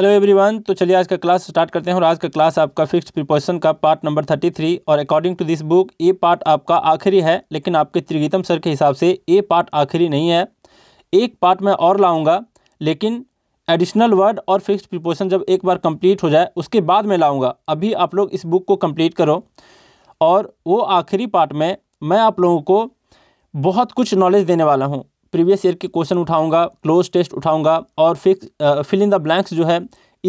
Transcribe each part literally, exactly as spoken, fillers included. Hello everyone, तो चलिए आज का क्लास स्टार्ट करते हैं। और आज का क्लास आपका फिक्स्ड प्रीपोजिशन का पार्ट नंबर थर्टी थ्री, और अकॉर्डिंग टू दिस बुक ये पार्ट आपका आखिरी है, लेकिन आपके त्रिगीतम सर के हिसाब से ये पार्ट आखिरी नहीं है। एक पार्ट मैं और लाऊंगा, लेकिन एडिशनल वर्ड और फिक्स्ड प्रीपोजिशन जब एक बार कम्प्लीट हो जाए उसके बाद मैं लाऊँगा। अभी आप लोग इस बुक को कम्प्लीट करो, और वो आखिरी पार्ट में मैं आप लोगों को बहुत कुछ नॉलेज देने वाला हूँ। प्रीवियस ईयर के क्वेश्चन उठाऊंगा, क्लोज टेस्ट उठाऊंगा, और fix fill in the blanks जो है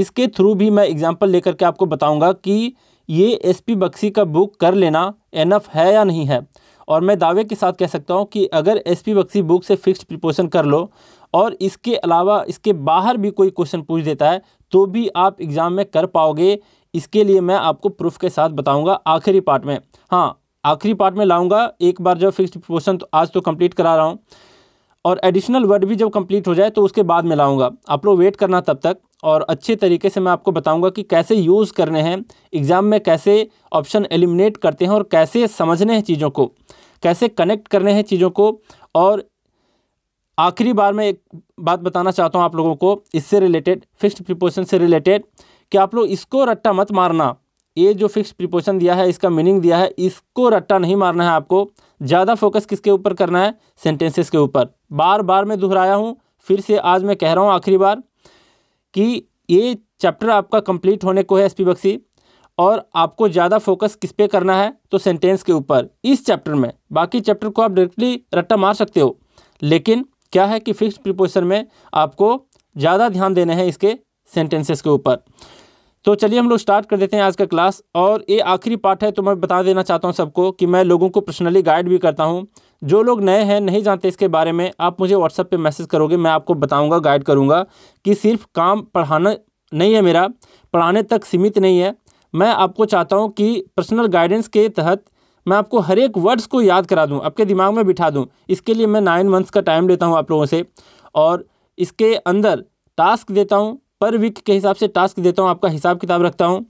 इसके थ्रू भी मैं एग्जांपल लेकर के आपको बताऊंगा कि ये एसपी बख्शी का बुक कर लेना एनफ है या नहीं है। और मैं दावे के साथ कह सकता हूं कि अगर एसपी बख्शी बुक से फिक्स्ड प्रीपोजिशन कर लो और इसके अलावा इसके बाहर भी कोई क्वेश्चन पूछ देता है तो भी आप एग्ज़ाम में कर पाओगे। इसके लिए मैं आपको प्रूफ के साथ बताऊँगा आखिरी पार्ट में। हाँ, आखिरी पार्ट में लाऊँगा। एक बार जब फिक्स्ड प्रीपोजिशन तो आज तो कम्प्लीट करा रहा हूँ, और एडिशनल वर्ड भी जब कंप्लीट हो जाए तो उसके बाद में लाऊंगा। आप लोग वेट करना तब तक, और अच्छे तरीके से मैं आपको बताऊंगा कि कैसे यूज़ करने हैं एग्ज़ाम में, कैसे ऑप्शन एलिमिनेट करते हैं, और कैसे समझने हैं चीज़ों को, कैसे कनेक्ट करने हैं चीज़ों को। और आखिरी बार मैं एक बात बताना चाहता हूं आप लोगों को, इससे रिलेटेड, फिक्स्ड प्रीपोजिशन से रिलेटेड, कि आप लोग इसको रट्टा मत मारना। ये जो फिक्स्ड प्रीपोजिशन दिया है, इसका मीनिंग दिया है, इसको रट्टा नहीं मारना है आपको। ज़्यादा फोकस किसके ऊपर करना है? सेंटेंसेस के ऊपर। बार बार मैं दोहराया हूँ, फिर से आज मैं कह रहा हूँ आखिरी बार कि ये चैप्टर आपका कंप्लीट होने को है एसपी बख्शी, और आपको ज़्यादा फोकस किस पे करना है तो सेंटेंस के ऊपर इस चैप्टर में। बाकी चैप्टर को आप डायरेक्टली रट्टा मार सकते हो, लेकिन क्या है कि फिक्स्ड प्रीपोजिशन में आपको ज़्यादा ध्यान देना है इसके सेंटेंसेस के ऊपर। तो चलिए हम लोग स्टार्ट कर देते हैं आज का क्लास। और ये आखिरी पार्ट है तो मैं बता देना चाहता हूं सबको कि मैं लोगों को पर्सनली गाइड भी करता हूं। जो लोग नए हैं, नहीं जानते इसके बारे में, आप मुझे व्हाट्सएप पे मैसेज करोगे, मैं आपको बताऊंगा, गाइड करूंगा कि सिर्फ काम पढ़ाना नहीं है, मेरा पढ़ाने तक सीमित नहीं है। मैं आपको चाहता हूँ कि पर्सनल गाइडेंस के तहत मैं आपको हर एक वर्ड्स को याद करा दूँ, आपके दिमाग में बिठा दूँ। इसके लिए मैं नाइन मंथ्स का टाइम लेता हूँ आप लोगों से, और इसके अंदर टास्क देता हूँ, पर वीक के हिसाब से टास्क देता हूँ, आपका हिसाब किताब रखता हूँ,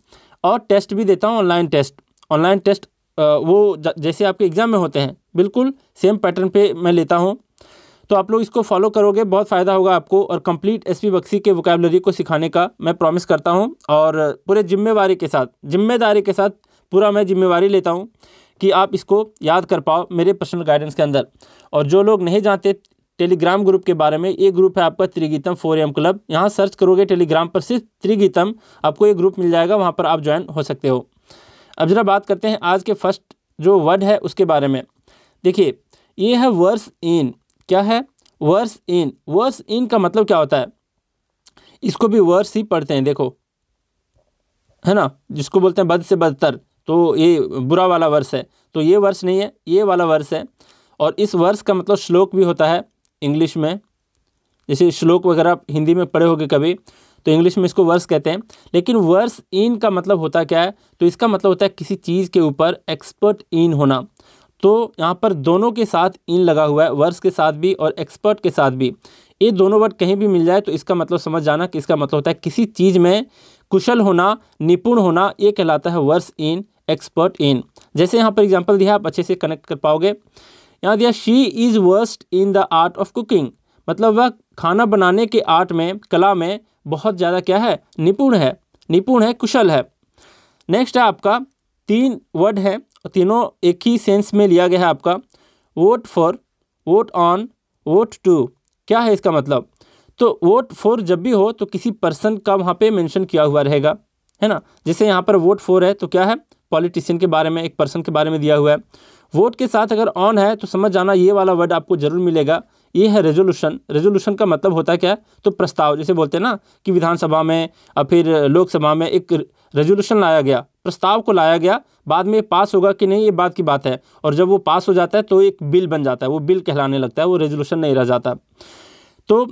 और टेस्ट भी देता हूँ, ऑनलाइन टेस्ट। ऑनलाइन टेस्ट वो जैसे आपके एग्ज़ाम में होते हैं, बिल्कुल सेम पैटर्न पे मैं लेता हूँ। तो आप लोग इसको फॉलो करोगे, बहुत फ़ायदा होगा आपको, और कंप्लीट एसपी बख्शी के वोकैबुलरी को सिखाने का मैं प्रॉमिस करता हूँ। और पूरे जिम्मेवारी के साथ जिम्मेदारी के साथ पूरा मैं जिम्मेवारी लेता हूँ कि आप इसको याद कर पाओ मेरे पर्सनल गाइडेंस के अंदर। और जो लोग नहीं जानते टेलीग्राम ग्रुप के बारे में, ये ग्रुप है आपका त्रिगीतम फॉर एम क्लब। यहाँ सर्च करोगे टेलीग्राम पर सिर्फ त्रिगीतम, आपको ये ग्रुप मिल जाएगा, वहाँ पर आप ज्वाइन हो सकते हो। अब जरा बात करते हैं आज के फर्स्ट जो वर्ड है उसके बारे में। देखिए, ये है वर्स इन। क्या है वर्स इन? वर्स इन का मतलब क्या होता है? इसको भी वर्स ही पढ़ते हैं, देखो, है ना, जिसको बोलते हैं बद से बदतर, तो ये बुरा वाला वर्स है। तो ये वर्स नहीं है, ये वाला वर्स है। और इस वर्स का मतलब श्लोक भी होता है इंग्लिश में। जैसे श्लोक वगैरह हिंदी में पढ़े होंगे कभी, तो इंग्लिश में इसको वर्स कहते हैं। लेकिन वर्स इन का मतलब होता क्या है? तो इसका मतलब होता है किसी चीज़ के ऊपर एक्सपर्ट इन होना। तो यहाँ पर दोनों के साथ इन लगा हुआ है, वर्स के साथ भी और एक्सपर्ट के साथ भी। ये दोनों वर्ड कहीं भी मिल जाए तो इसका मतलब समझ जाना कि इसका मतलब होता है किसी चीज़ में कुशल होना, निपुण होना, ये कहलाता है वर्स इन, एक्सपर्ट इन। जैसे यहाँ पर एग्जाम्पल दिया, आप अच्छे से कनेक्ट कर पाओगे। यहाँ दिया she is worst in the art of cooking, मतलब वह खाना बनाने के आर्ट में, कला में बहुत ज़्यादा क्या है? निपुण है, निपुण है, कुशल है। नेक्स्ट है आपका तीन वर्ड है, तीनों एक ही सेंस में लिया गया है आपका। Vote for, vote on, vote to. क्या है इसका मतलब? तो वोट फॉर जब भी हो तो किसी पर्सन का वहाँ पे मेंशन किया हुआ रहेगा, है ना। जैसे यहाँ पर वोट फॉर है तो क्या है? पॉलिटिशियन के बारे में, एक पर्सन के बारे में दिया हुआ है। वोट के साथ अगर ऑन है तो समझ जाना ये वाला वर्ड आपको जरूर मिलेगा। ये है रेजोल्यूशन। रेजोल्यूशन का मतलब होता है क्या? तो प्रस्ताव, जैसे बोलते हैं ना कि विधानसभा में और फिर लोकसभा में एक रेजोल्यूशन लाया गया, प्रस्ताव को लाया गया, बाद में पास होगा कि नहीं ये बात की बात है। और जब वो पास हो जाता है तो एक बिल बन जाता है, वो बिल कहलाने लगता है, वो रेजोल्यूशन नहीं रह जाता। तो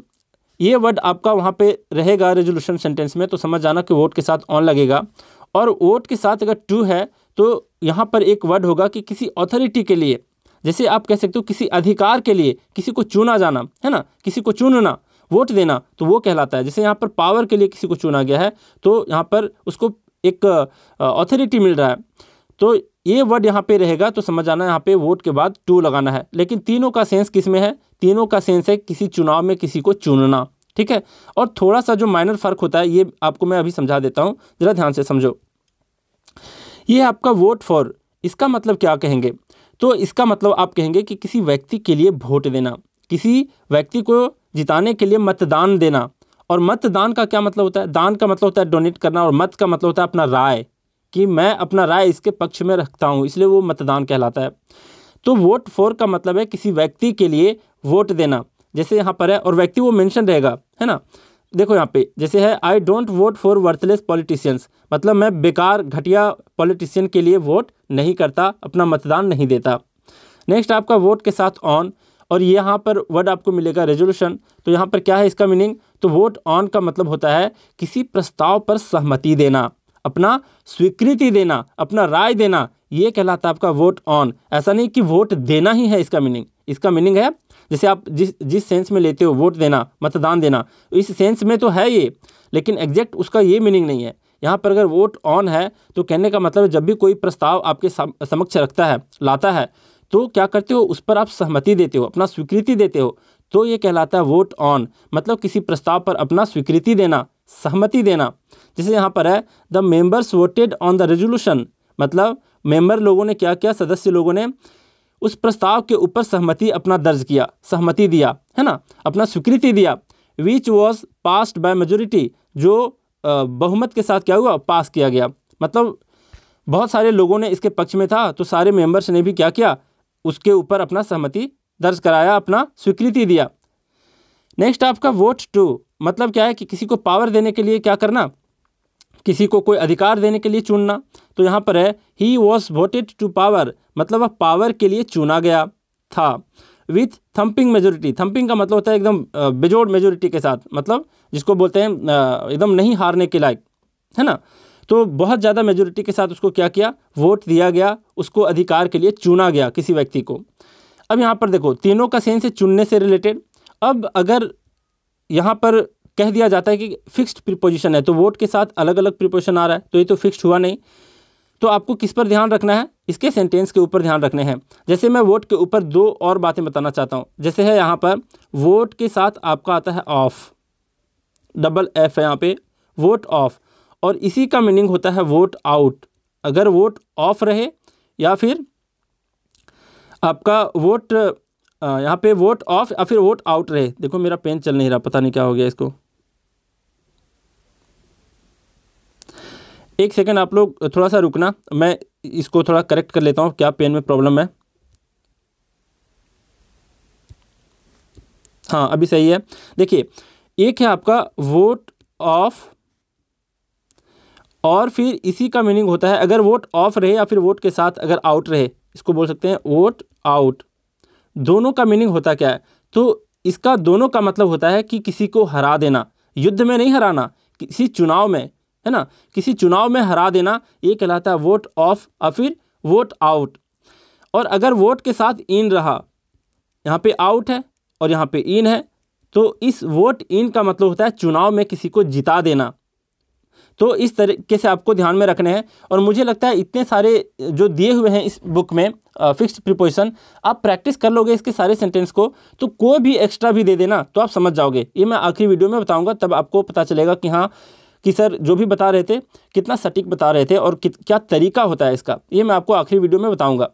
ये वर्ड आपका वहाँ पर रहेगा रेजोल्यूशन सेंटेंस में, तो समझ जाना कि वोट के साथ ऑन लगेगा। और वोट के साथ अगर टू है तो यहाँ पर एक वर्ड होगा कि किसी अथॉरिटी के लिए, जैसे आप कह सकते हो किसी अधिकार के लिए, किसी को चुना जाना, है ना, किसी को चुनना, वोट देना, तो वो कहलाता है। जैसे यहाँ पर पावर के लिए किसी को चुना गया है तो यहाँ पर उसको एक अथॉरिटी मिल रहा है। तो ये वर्ड यहाँ पे रहेगा, तो समझ आना यहाँ पे वोट के बाद टू लगाना है। लेकिन तीनों का सेंस किस में है? तीनों का सेंस है किसी चुनाव में किसी को चुनना, ठीक है। और थोड़ा सा जो माइनर फ़र्क होता है ये आपको मैं अभी समझा देता हूँ, ज़रा ध्यान से समझो। ये आपका वोट फॉर, इसका मतलब क्या कहेंगे, तो इसका मतलब आप कहेंगे कि किसी व्यक्ति के लिए वोट देना, किसी व्यक्ति को जिताने के लिए मतदान देना। और मतदान का क्या मतलब होता है, दान का मतलब होता है डोनेट करना, और मत का मतलब होता है अपना राय, कि मैं अपना राय इसके पक्ष में रखता हूँ, इसलिए वो मतदान कहलाता है। तो वोट फॉर का मतलब है किसी व्यक्ति के लिए वोट देना, जैसे यहाँ पर है, और व्यक्ति वो मेंशन रहेगा, है ना। देखो यहाँ पे जैसे है, I don't vote for worthless politicians, मतलब मैं बेकार घटिया पॉलिटिशियन के लिए वोट नहीं करता, अपना मतदान नहीं देता। नेक्स्ट आपका वोट के साथ ऑन, और यहाँ पर वर्ड आपको मिलेगा रेजोल्यूशन। तो यहाँ पर क्या है इसका मीनिंग, तो वोट ऑन का मतलब होता है किसी प्रस्ताव पर सहमति देना, अपना स्वीकृति देना, अपना राय देना, ये कहलाता है आपका वोट ऑन। ऐसा नहीं कि वोट देना ही है इसका मीनिंग, इसका मीनिंग है जैसे आप जिस जिस सेंस में लेते हो वोट देना, मतदान देना, इस सेंस में तो है ये, लेकिन एग्जैक्ट उसका ये मीनिंग नहीं है। यहाँ पर अगर वोट ऑन है तो कहने का मतलब जब भी कोई प्रस्ताव आपके समक्ष रखता है, लाता है, तो क्या करते हो, उस पर आप सहमति देते हो, अपना स्वीकृति देते हो, तो ये कहलाता है वोट ऑन, मतलब किसी प्रस्ताव पर अपना स्वीकृति देना, सहमति देना। जैसे यहाँ पर है, the members voted on the resolution, मतलब मेंबर लोगों ने क्या किया, सदस्य लोगों ने उस प्रस्ताव के ऊपर सहमति अपना दर्ज किया, सहमति दिया, है ना, अपना स्वीकृति दिया। Which was passed by majority, जो बहुमत के साथ क्या हुआ, पास किया गया, मतलब बहुत सारे लोगों ने इसके पक्ष में था तो सारे मेंबर्स ने भी क्या किया, उसके ऊपर अपना सहमति दर्ज कराया, अपना स्वीकृति दिया। नेक्स्ट आपका वोट टू, मतलब क्या है कि किसी को पावर देने के लिए क्या करना, किसी को कोई अधिकार देने के लिए चुनना। तो यहाँ पर है, he was voted to power, मतलब वह पावर के लिए चुना गया था। विथ थम्पिंग मेजोरिटी, थम्पिंग का मतलब होता है एकदम बेजोड़ मेजोरिटी के साथ, मतलब जिसको बोलते हैं एकदम नहीं हारने के लायक, है ना। तो बहुत ज़्यादा मेजोरिटी के साथ उसको क्या किया, वोट दिया गया, उसको अधिकार के लिए चुना गया किसी व्यक्ति को। अब यहाँ पर देखो तीनों का सेंस है चुनने से रिलेटेड। अब अगर यहाँ पर कह दिया जाता है कि फिक्स्ड प्रीपोजिशन है, तो वोट के साथ अलग अलग प्रीपोजिशन आ रहा है, तो ये तो फिक्स्ड हुआ नहीं। तो आपको किस पर ध्यान रखना है, इसके सेंटेंस के ऊपर ध्यान रखने हैं। जैसे मैं वोट के ऊपर दो और बातें बताना चाहता हूँ। जैसे है यहाँ पर वोट के साथ आपका आता है ऑफ, डबल एफ है यहाँ पे, वोट ऑफ, और इसी का मीनिंग होता है वोट आउट। अगर वोट ऑफ रहे या फिर आपका वोट यहाँ पे वोट ऑफ या फिर वोट आउट रहे। देखो मेरा पेन चल नहीं रहा, पता नहीं क्या हो गया इसको, एक सेकंड आप लोग थोड़ा सा रुकना, मैं इसको थोड़ा करेक्ट कर लेता हूँ, क्या पेन में प्रॉब्लम है। हाँ अभी सही है। देखिए एक है आपका वोट ऑफ और फिर इसी का मीनिंग होता है, अगर वोट ऑफ रहे या फिर वोट के साथ अगर आउट रहे, इसको बोल सकते हैं वोट आउट। दोनों का मीनिंग होता क्या है, तो इसका दोनों का मतलब होता है कि किसी को हरा देना, युद्ध में नहीं हराना, किसी चुनाव में, है ना, किसी चुनाव में हरा देना, ये कहलाता है वोट ऑफ या फिर वोट आउट। और अगर वोट के साथ इन रहा, यहाँ पे आउट है और यहाँ पे इन है, तो इस वोट इन का मतलब होता है चुनाव में किसी को जिता देना। तो इस तरीके से आपको ध्यान में रखने हैं। और मुझे लगता है इतने सारे जो दिए हुए हैं इस बुक में फिक्स्ड प्रीपोजिशन, आप प्रैक्टिस कर लोगे इसके सारे सेंटेंस को, तो कोई भी एक्स्ट्रा भी दे देना तो आप समझ जाओगे। ये मैं आखिरी वीडियो में बताऊंगा, तब आपको पता चलेगा कि हाँ कि सर जो भी बता रहे थे कितना सटीक बता रहे थे और कित, क्या तरीका होता है इसका, ये मैं आपको आखिरी वीडियो में बताऊँगा।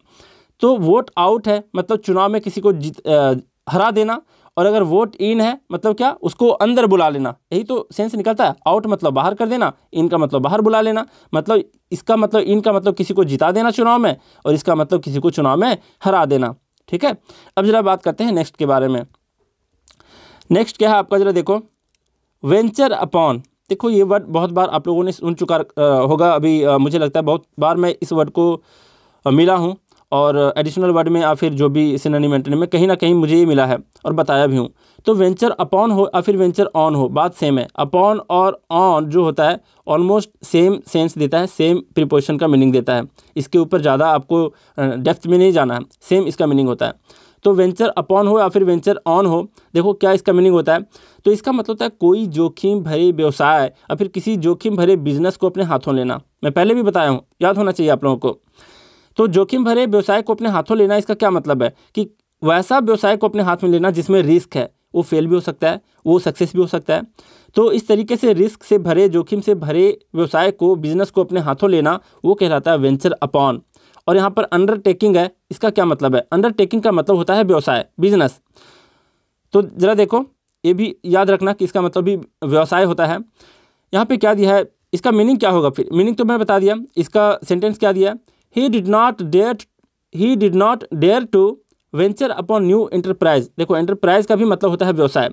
तो वोट आउट है मतलब चुनाव में किसी को जीत आ, हरा देना, और अगर वोट इन है मतलब क्या, उसको अंदर बुला लेना, यही तो सेंस निकलता है। आउट मतलब बाहर कर देना, इन का मतलब बाहर बुला लेना, मतलब इसका मतलब इन का मतलब किसी को जिता देना चुनाव में, और इसका मतलब किसी को चुनाव में हरा देना। ठीक है, अब जरा बात करते हैं नेक्स्ट के बारे में। नेक्स्ट क्या है आपका, जरा देखो वेंचर अपॉन। देखो ये वर्ड बहुत बार आप लोगों ने सुन चुका होगा, अभी आ, मुझे लगता है बहुत बार मैं इस वर्ड को आ, मिला हूँ, और एडिशनल वर्ड में या फिर जो भी सिनोनिम एंटोनिम में कहीं ना कहीं मुझे ये मिला है और बताया भी हूँ। तो वेंचर अपॉन हो या फिर वेंचर ऑन हो, बात सेम है। अपॉन और ऑन जो होता है ऑलमोस्ट सेम सेंस देता है, सेम प्रीपोजिशन का मीनिंग देता है, इसके ऊपर ज़्यादा आपको डेप्थ में नहीं जाना है, सेम इसका मीनिंग होता है। तो वेंचर अपॉन हो या फिर वेंचर ऑन हो, देखो क्या इसका मीनिंग होता है, तो इसका मतलब होता है कोई जोखिम भरे व्यवसाय या फिर किसी जोखिम भरे बिजनेस को अपने हाथों लेना। मैं पहले भी बताया हूँ, याद होना चाहिए आप लोगों को। तो जोखिम भरे व्यवसाय को अपने हाथों लेना, इसका क्या मतलब है कि वैसा व्यवसाय को अपने हाथ में लेना जिसमें रिस्क है, वो फेल भी हो सकता है, वो सक्सेस भी हो सकता है। तो इस तरीके से रिस्क से भरे, जोखिम से भरे व्यवसाय को, बिजनेस को अपने हाथों लेना, वो कहलाता है वेंचर अपॉन। और यहाँ पर अंडरटेकिंग है, इसका क्या मतलब है? अंडरटेकिंग का मतलब होता है व्यवसाय, बिजनेस। तो ज़रा देखो, ये भी याद रखना कि इसका मतलब भी व्यवसाय होता है। यहाँ पे क्या दिया है, इसका मीनिंग क्या होगा? फिर मीनिंग तो मैं बता दिया। इसका सेंटेंस क्या दिया है? He did not dare he did not dare to venture upon new enterprise. देखो, एंटरप्राइज का भी मतलब होता है व्यवसाय।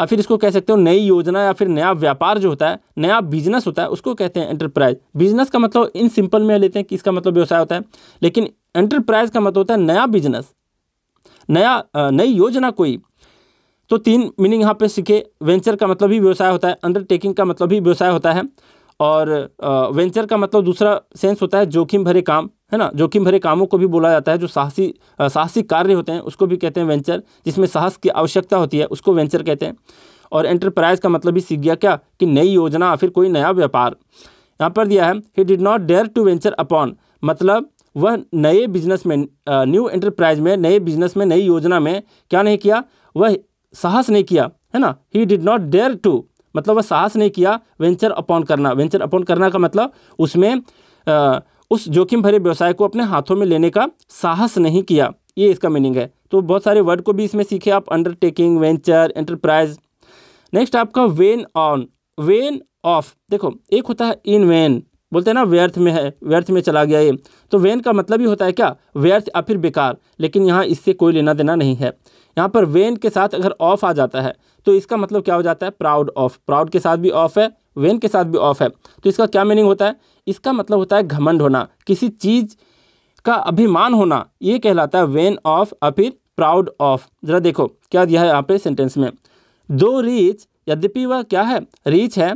और फिर इसको कह सकते हो नई योजना या फिर नया व्यापार जो होता है, नया बिजनेस होता है, उसको कहते हैं एंटरप्राइज। बिजनेस का मतलब इन सिंपल में लेते हैं कि इसका मतलब व्यवसाय होता है, लेकिन एंटरप्राइज का मतलब होता है नया बिजनेस, नया, नई योजना कोई। तो तीन मीनिंग यहाँ पे सीखे। वेंचर का मतलब भी व्यवसाय होता है, अंडरटेकिंग का मतलब भी व्यवसाय होता है, और वेंचर का मतलब दूसरा सेंस होता है जोखिम भरे काम, है ना। जोखिम भरे कामों को भी बोला जाता है, जो साहसी साहसी कार्य होते हैं उसको भी कहते हैं वेंचर, जिसमें साहस की आवश्यकता होती है उसको वेंचर कहते हैं। और एंटरप्राइज का मतलब भी सीख गया क्या कि नई योजना या फिर कोई नया व्यापार। यहाँ पर दिया है he did not dare to venture upon, मतलब वह नए बिजनेस में, न्यू एंटरप्राइज में, नए बिजनेस में, नई योजना में क्या नहीं किया, वह साहस नहीं किया, है ना। He did not dare to मतलब वह साहस नहीं किया वेंचर अपॉन करना। वेंचर अपॉन करना का मतलब उसमें आ, उस जोखिम भरे व्यवसाय को अपने हाथों में लेने का साहस नहीं किया, ये इसका मीनिंग है। तो बहुत सारे वर्ड को भी इसमें सीखे आप, अंडरटेकिंग, वेंचर, एंटरप्राइज। नेक्स्ट आपका वेन ऑन, वेन ऑफ। देखो, एक होता है इन वेन, बोलते हैं ना व्यर्थ में है, व्यर्थ में चला गया ये। तो वेन का मतलब ही होता है क्या, व्यर्थ या फिर बेकार, लेकिन यहाँ इससे कोई लेना देना नहीं है। यहाँ पर वेन के साथ अगर ऑफ आ जाता है तो इसका मतलब क्या हो जाता है, प्राउड ऑफ। प्राउड के साथ भी ऑफ है, वेन के साथ भी ऑफ है। तो इसका क्या मीनिंग होता है? इसका मतलब होता है घमंड होना, किसी चीज़ का अभिमान होना, ये कहलाता है वेन ऑफ या फिर प्राउड ऑफ। जरा देखो क्या दिया है यहाँ पे सेंटेंस में, दो रीच, यद्यपि वह क्या है, रीच है,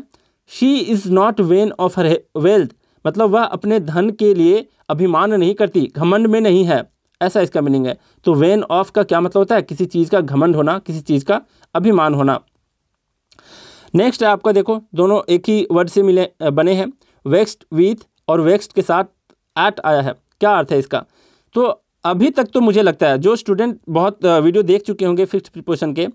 she is not vain of her wealth, मतलब वह अपने धन के लिए अभिमान नहीं करती, घमंड में नहीं है, ऐसा इसका मीनिंग है। तो वेन ऑफ का क्या मतलब होता है, किसी चीज़ का घमंड होना, किसी चीज़ का अभिमान होना। नेक्स्ट है आपका, देखो दोनों एक ही वर्ड से मिले बने हैं, वेक्स्ड विथ और वेक्स्ड के साथ एट आया है। क्या अर्थ है इसका? तो अभी तक तो मुझे लगता है जो स्टूडेंट बहुत वीडियो देख चुके होंगे फिक्स्ड प्रीपोजिशन के,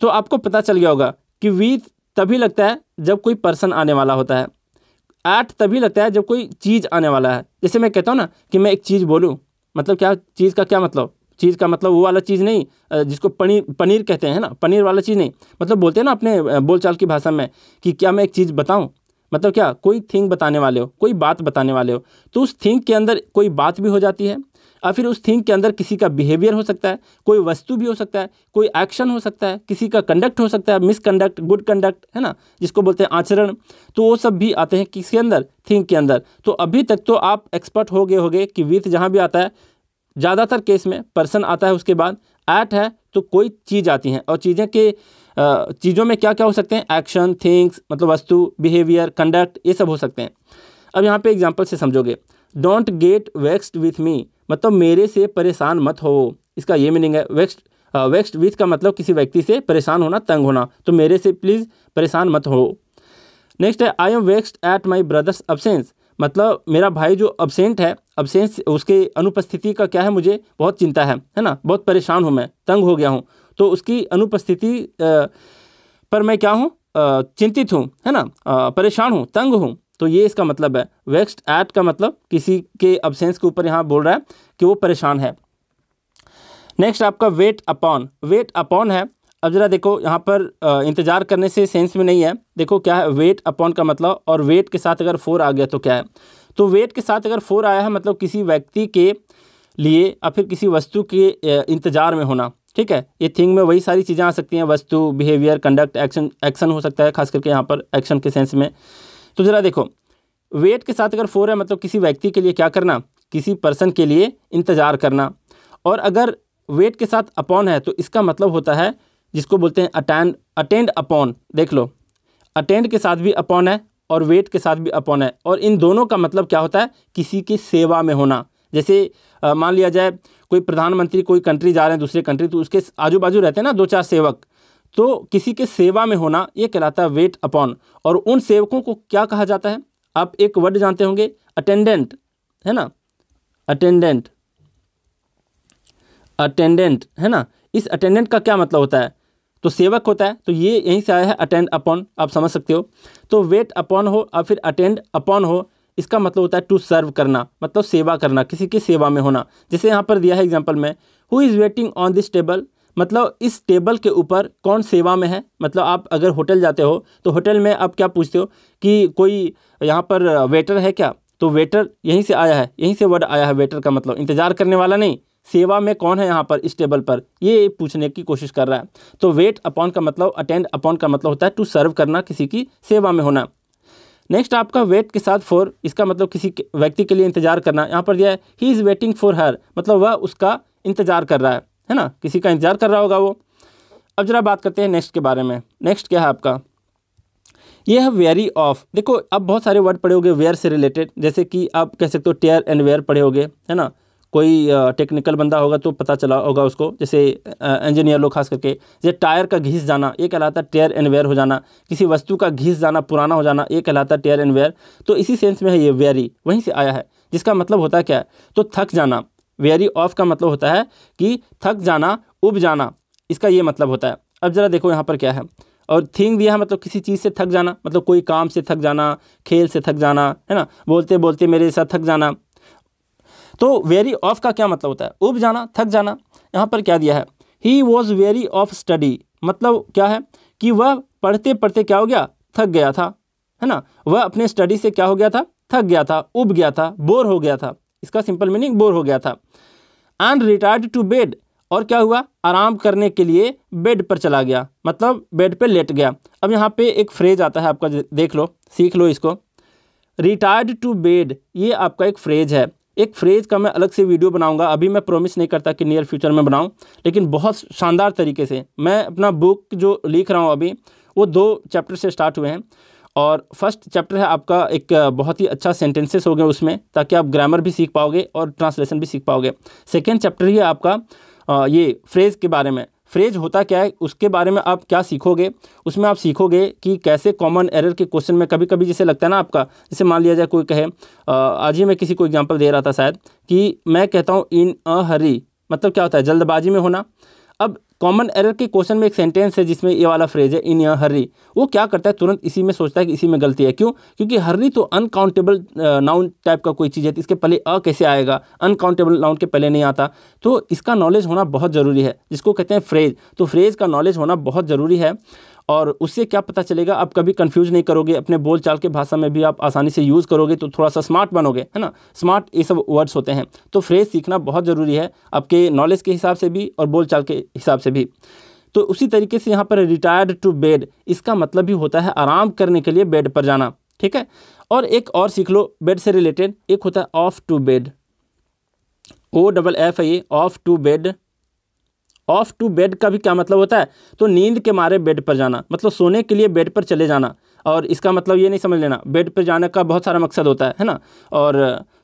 तो आपको पता चल गया होगा कि विथ तभी लगता है जब कोई पर्सन आने वाला होता है, एट तभी लगता है जब कोई चीज़ आने वाला है। जैसे मैं कहता हूँ ना कि मैं एक चीज़ बोलूँ, मतलब क्या चीज़ का क्या मतलब, चीज़ का मतलब वो वाला चीज़ नहीं जिसको पनीर पनीर कहते हैं ना, पनीर वाला चीज़ नहीं, मतलब बोलते हैं ना अपने बोलचाल की भाषा में कि क्या मैं एक चीज़ बताऊं, मतलब क्या कोई थिंग बताने वाले हो, कोई बात बताने वाले हो। तो उस थिंग के अंदर कोई बात भी हो जाती है, और फिर उस थिंग के अंदर किसी का बिहेवियर हो सकता है, कोई वस्तु भी हो सकता है, कोई एक्शन हो सकता है, किसी का कंडक्ट हो सकता है, मिसकंडक्ट, गुड कंडक्ट, है ना, जिसको बोलते हैं आचरण। तो वो सब भी आते हैं किसके अंदर, थिंग के अंदर। तो अभी तक तो आप एक्सपर्ट हो गए होगे कि विथ जहाँ भी आता है ज़्यादातर केस में पर्सन आता है, उसके बाद ऐट है तो कोई चीज़ आती है, और चीज़ें के चीज़ों में क्या क्या हो सकते हैं, एक्शन, थिंग्स मतलब वस्तु, बिहेवियर, कंडक्ट, ये सब हो सकते हैं। अब यहाँ पे एग्जांपल से समझोगे, don't get vexed with me मतलब मेरे से परेशान मत हो, इसका ये मीनिंग है। वेक्स्ड वेक्स्ड विथ का मतलब किसी व्यक्ति से परेशान होना, तंग होना, तो मेरे से प्लीज़ परेशान मत हो। नेक्स्ट है I am vexed at my brother's absence, मतलब मेरा भाई जो एब्सेंट है, एब्सेंस उसके अनुपस्थिति का क्या है, मुझे बहुत चिंता है, है ना, बहुत परेशान हूँ मैं, तंग हो गया हूँ। तो उसकी अनुपस्थिति पर मैं क्या हूँ, चिंतित हूँ, है ना, परेशान हूँ, तंग हूँ। तो ये इसका मतलब है। वेक्स्ड एट का मतलब किसी के एब्सेंस के ऊपर यहाँ बोल रहा है कि वो परेशान है। नेक्स्ट आपका वेट अपॉन, वेट अपॉन है। अब जरा देखो यहाँ पर आ, इंतज़ार करने से सेंस में नहीं है। देखो क्या है, वेट अपॉन का मतलब, और वेट के साथ अगर फोर आ गया तो क्या है, तो वेट के साथ अगर फोर आया है मतलब किसी व्यक्ति के लिए या फिर किसी वस्तु के इंतज़ार में होना, ठीक है। ये थिंग में वही सारी चीज़ें आ सकती हैं, वस्तु, बिहेवियर, कंडक्ट, एक्शन, एक्शन हो सकता है, खास करके यहाँ पर एक्शन के सेंस में। तो ज़रा देखो, वेट के साथ अगर फोर है मतलब किसी व्यक्ति के लिए क्या करना, किसी पर्सन के लिए इंतज़ार करना। और अगर वेट के साथ अपॉन है तो इसका मतलब होता है जिसको बोलते हैं अटेंड, अटेंड अपॉन। देख लो, अटेंड के साथ भी अपॉन है और वेट के साथ भी अपॉन है, और इन दोनों का मतलब क्या होता है, किसी की सेवा में होना। जैसे मान लिया जाए कोई प्रधानमंत्री कोई कंट्री जा रहे हैं, दूसरे कंट्री, तो उसके आजू बाजू रहते हैं ना दो चार सेवक, तो किसी के सेवा में होना, ये कहलाता है वेट अपॉन। और उन सेवकों को क्या कहा जाता है, आप एक वर्ड जानते होंगे, अटेंडेंट, है ना, अटेंडेंट, अटेंडेंट, है ना। इस अटेंडेंट का क्या मतलब होता है, तो सेवक होता है, तो ये यहीं से आया है अटेंड अपॉन, आप समझ सकते हो। तो वेट अपॉन हो और फिर अटेंड अपॉन हो, इसका मतलब होता है टू सर्व करना, मतलब सेवा करना, किसी की सेवा में होना। जैसे यहाँ पर दिया है एग्जाम्पल में, who is waiting on this table, मतलब इस टेबल के ऊपर कौन सेवा में है। मतलब आप अगर होटल जाते हो तो होटल में आप क्या पूछते हो कि कोई यहाँ पर वेटर है क्या, तो वेटर यहीं से आया है, यहीं से वर्ड आया है वेटर का, मतलब इंतज़ार करने वाला नहीं, सेवा में कौन है यहाँ पर इस टेबल पर, ये पूछने की कोशिश कर रहा है। तो वेट अपॉन का मतलब, अटेंड अपॉन का मतलब होता है टू सर्व करना, किसी की सेवा में होना। नेक्स्ट आपका वेट के साथ फॉर, इसका मतलब किसी व्यक्ति के लिए इंतजार करना। यहाँ पर दिया है he is waiting for her, मतलब वह उसका इंतजार कर रहा है, है ना, किसी का इंतजार कर रहा होगा वो। अब जरा बात करते हैं नेक्स्ट के बारे में। नेक्स्ट क्या है आपका, यह है वेरी ऑफ। देखो अब बहुत सारे वर्ड पढ़े होंगे वेयर से रिलेटेड, जैसे कि आप कह सकते हो टेयर एंड वेयर पढ़े होंगे, है ना, कोई टेक्निकल बंदा होगा तो पता चला होगा उसको, जैसे इंजीनियर लोग खास करके। जैसे टायर का घिस जाना, ये कहलाता है टेयर एंड वेयर हो जाना, किसी वस्तु का घिस जाना, पुराना हो जाना, ये कहलाता है टेयर एंड वेयर। तो इसी सेंस में है ये वेरी, वहीं से आया है, जिसका मतलब होता है क्या है, तो थक जाना। वेरी ऑफ का मतलब होता है कि थक जाना, उब जाना, इसका ये मतलब होता है। अब ज़रा देखो यहाँ पर क्या है, और थिंग दिया है मतलब किसी चीज़ से थक जाना, मतलब कोई काम से थक जाना, खेल से थक जाना, है ना, बोलते बोलते मेरे साथ थक जाना। तो वेरी ऑफ का क्या मतलब होता है, उब जाना, थक जाना। यहाँ पर क्या दिया है, he was very of study, मतलब क्या है कि वह पढ़ते पढ़ते क्या हो गया, थक गया था, है ना, वह अपने स्टडी से क्या हो गया था, थक गया था, उब गया था, बोर हो गया था, इसका सिंपल मीनिंग बोर हो गया था। एंड रिटायर्ड टू बेड, और क्या हुआ, आराम करने के लिए बेड पर चला गया, मतलब बेड पे लेट गया। अब यहाँ पे एक फ्रेज आता है आपका, देख लो, सीख लो इसको, रिटायर्ड टू बेड, ये आपका एक फ्रेज है। एक फ्रेज का मैं अलग से वीडियो बनाऊंगा, अभी मैं प्रॉमिस नहीं करता कि नियर फ्यूचर में बनाऊं, लेकिन बहुत शानदार तरीके से मैं अपना बुक जो लिख रहा हूँ अभी, वो दो चैप्टर से स्टार्ट हुए हैं। और फर्स्ट चैप्टर है आपका, एक बहुत ही अच्छा सेंटेंसेस हो गए उसमें, ताकि आप ग्रामर भी सीख पाओगे और ट्रांसलेशन भी सीख पाओगे। सेकेंड चैप्टर ही है आपका ये फ्रेज़ के बारे में, फ्रेज होता क्या है उसके बारे में आप क्या सीखोगे। उसमें आप सीखोगे कि कैसे कॉमन एरर के क्वेश्चन में कभी कभी जैसे लगता है ना आपका, जैसे मान लिया जाए कोई कहे, आज ही मैं किसी को एग्जांपल दे रहा था शायद, कि मैं कहता हूँ इन अ हरी, मतलब क्या होता है, जल्दबाजी में होना। अब कॉमन एरर के क्वेश्चन में एक सेंटेंस है जिसमें ये वाला फ्रेज है इन अ हरी, वो क्या करता है तुरंत इसी में सोचता है कि इसी में गलती है। क्यों? क्योंकि हरी तो अनकाउंटेबल नाउन टाइप का कोई चीज़ है, तो इसके पहले अ कैसे आएगा, अनकाउंटेबल नाउन के पहले नहीं आता। तो इसका नॉलेज होना बहुत ज़रूरी है, जिसको कहते हैं फ्रेज। तो फ्रेज का नॉलेज होना बहुत ज़रूरी है, और उससे क्या पता चलेगा, आप कभी कंफ्यूज नहीं करोगे, अपने बोलचाल के भाषा में भी आप आसानी से यूज़ करोगे, तो थोड़ा सा स्मार्ट बनोगे, है ना। स्मार्ट ये सब वर्ड्स होते हैं, तो फ्रेज सीखना बहुत ज़रूरी है, आपके नॉलेज के हिसाब से भी और बोलचाल के हिसाब से भी। तो उसी तरीके से यहाँ पर रिटायर्ड टू बेड, इसका मतलब भी होता है आराम करने के लिए बेड पर जाना, ठीक है। और एक और सीख लो बेड से रिलेटेड, एक होता है off to bed, O double F है ये, off to bed. Off to bed का भी क्या मतलब होता है, तो नींद के मारे बेड पर जाना, मतलब सोने के लिए बेड पर चले जाना। और इसका मतलब ये नहीं समझ लेना, बेड पर जाने का बहुत सारा मकसद होता है है ना, और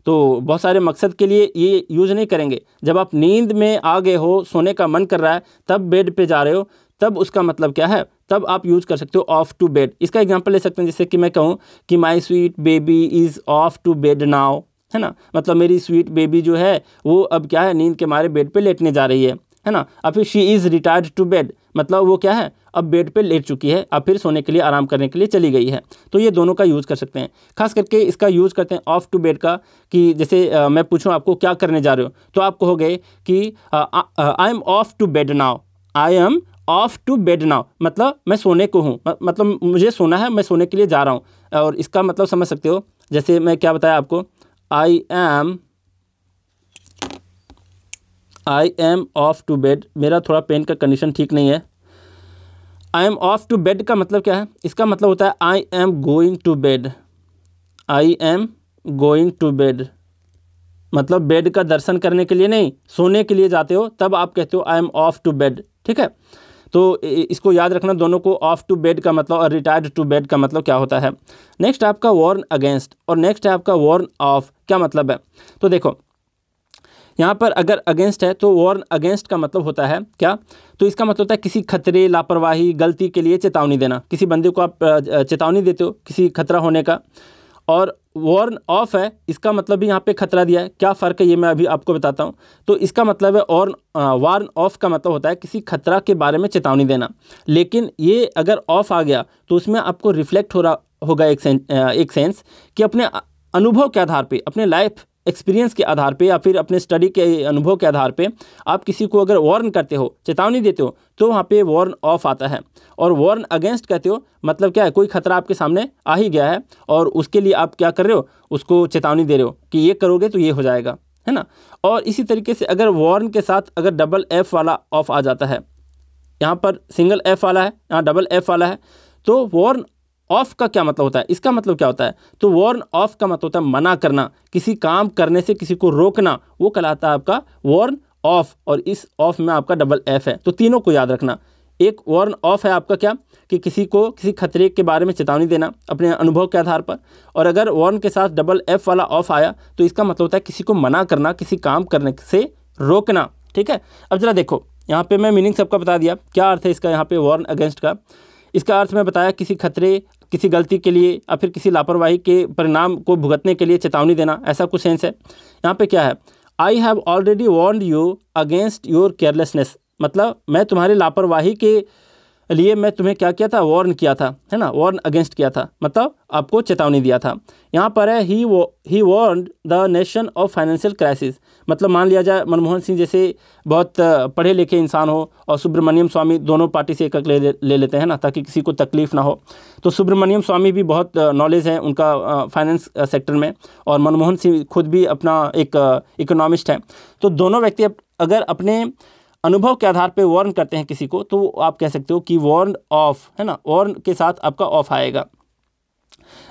तो बहुत सारे मकसद के लिए ये यूज़ नहीं करेंगे। जब आप नींद में आ गए हो, सोने का मन कर रहा है, तब बेड पे जा रहे हो, तब उसका मतलब क्या है, तब आप यूज़ कर सकते हो ऑफ टू बेड। इसका एग्जांपल ले सकते हैं, जैसे कि मैं कहूँ कि my sweet baby is off to bed now, है ना, मतलब मेरी स्वीट बेबी जो है वो अब क्या है, नींद के मारे बेड पर लेटने जा रही है, है ना। अब फिर she is retired to bed, मतलब वो क्या है, अब बेड पे लेट चुकी है, अब फिर सोने के लिए आराम करने के लिए चली गई है। तो ये दोनों का यूज़ कर सकते हैं, खास करके इसका यूज़ करते हैं ऑफ टू बेड का, कि जैसे आ, मैं पूछूं आपको क्या करने जा रहे हो, तो आप कहोगे कि I am off to bed now, I am off to bed now, मतलब मैं सोने को हूँ, मतलब मुझे सोना है, मैं सोने के लिए जा रहा हूँ। और इसका मतलब समझ सकते हो, जैसे मैं क्या बताया आपको, I am I am off to bed, मेरा थोड़ा पेन का कंडीशन ठीक नहीं है। I am off to bed का मतलब क्या है, इसका मतलब होता है I am going to bed, I am going to bed, मतलब बेड का दर्शन करने के लिए नहीं, सोने के लिए जाते हो तब आप कहते हो I am off to bed, ठीक है। तो इसको याद रखना, दोनों को ऑफ टू बेड का मतलब और रिटायर्ड टू बेड का मतलब क्या होता है। नेक्स्ट आपका वॉर्न अगेंस्ट, और नेक्स्ट है आपका वॉर्न ऑफ, क्या मतलब है, तो देखो यहाँ पर अगर अगेंस्ट है तो वॉर्न अगेंस्ट का मतलब होता है क्या, तो इसका मतलब होता है किसी खतरे, लापरवाही, गलती के लिए चेतावनी देना। किसी बंदे को आप चेतावनी देते हो किसी खतरा होने का। और वॉर्न ऑफ है, इसका मतलब भी यहाँ पे खतरा दिया है। क्या फ़र्क है ये मैं अभी आपको बताता हूँ। तो इसका मतलब है और वार्न ऑफ का मतलब होता है किसी खतरा के बारे में चेतावनी देना, लेकिन ये अगर ऑफ आ गया तो उसमें आपको रिफ्लेक्ट हो रहा होगा एक सेंस, एक सेंस कि अपने अनुभव के आधार पे, अपने लाइफ एक्सपीरियंस के आधार पे या फिर अपने स्टडी के अनुभव के आधार पे आप किसी को अगर वार्न करते हो, चेतावनी देते हो, तो वहाँ पे वार्न ऑफ आता है। और वार्न अगेंस्ट कहते हो मतलब क्या है, कोई खतरा आपके सामने आ ही गया है और उसके लिए आप क्या कर रहे हो, उसको चेतावनी दे रहे हो कि ये करोगे तो ये हो जाएगा, है ना। और इसी तरीके से अगर वार्न के साथ अगर डबल एफ़ वाला ऑफ आ जाता है, यहाँ पर सिंगल एफ़ वाला है, यहाँ डबल एफ़ वाला है, तो वार्न ऑफ का क्या मतलब होता है, इसका मतलब क्या होता है। तो वार्न ऑफ का मतलब होता है मना करना, किसी काम करने से किसी को रोकना, वो कहलाता है आपका वार्न ऑफ। और इस ऑफ में आपका डबल एफ है, तो तीनों को याद रखना। एक वार्न ऑफ है आपका क्या कि किसी को किसी खतरे के बारे में चेतावनी देना अपने अनुभव के आधार पर, और अगर वार्न के साथ डबल एफ वाला ऑफ आया तो इसका मतलब होता है किसी को मना करना, किसी काम करने से रोकना, ठीक है। अब जरा देखो, यहाँ पे मैं मीनिंग सबका बता दिया क्या अर्थ है इसका। यहाँ पे वार्न अगेंस्ट का इसका अर्थ मैं बताया, किसी खतरे, किसी गलती के लिए या फिर किसी लापरवाही के परिणाम को भुगतने के लिए चेतावनी देना, ऐसा कुछ सेंस है। यहाँ पे क्या है, I have already warned you against your carelessness, मतलब मैं तुम्हारी लापरवाही के लिए मैं तुम्हें क्या किया था, वार्न किया था, है ना, वार्न अगेंस्ट किया था, मतलब आपको चेतावनी दिया था। यहाँ पर है he he warned the nation of financial crisis, मतलब मान लिया जाए मनमोहन सिंह जैसे बहुत पढ़े लिखे इंसान हो और सुब्रमण्यम स्वामी, दोनों पार्टी से एक एक ले, ले, ले लेते हैं ना, ताकि किसी को तकलीफ़ ना हो। तो सुब्रमण्यम स्वामी भी बहुत नॉलेज है उनका फाइनेंस सेक्टर में, और मनमोहन सिंह खुद भी अपना एक इकोनॉमिस्ट है। तो दोनों व्यक्ति अगर अपने अनुभव के आधार पे वार्न करते हैं किसी को, तो आप कह सकते हो कि वार्न ऑफ, है ना, वार्न के साथ आपका ऑफ आएगा।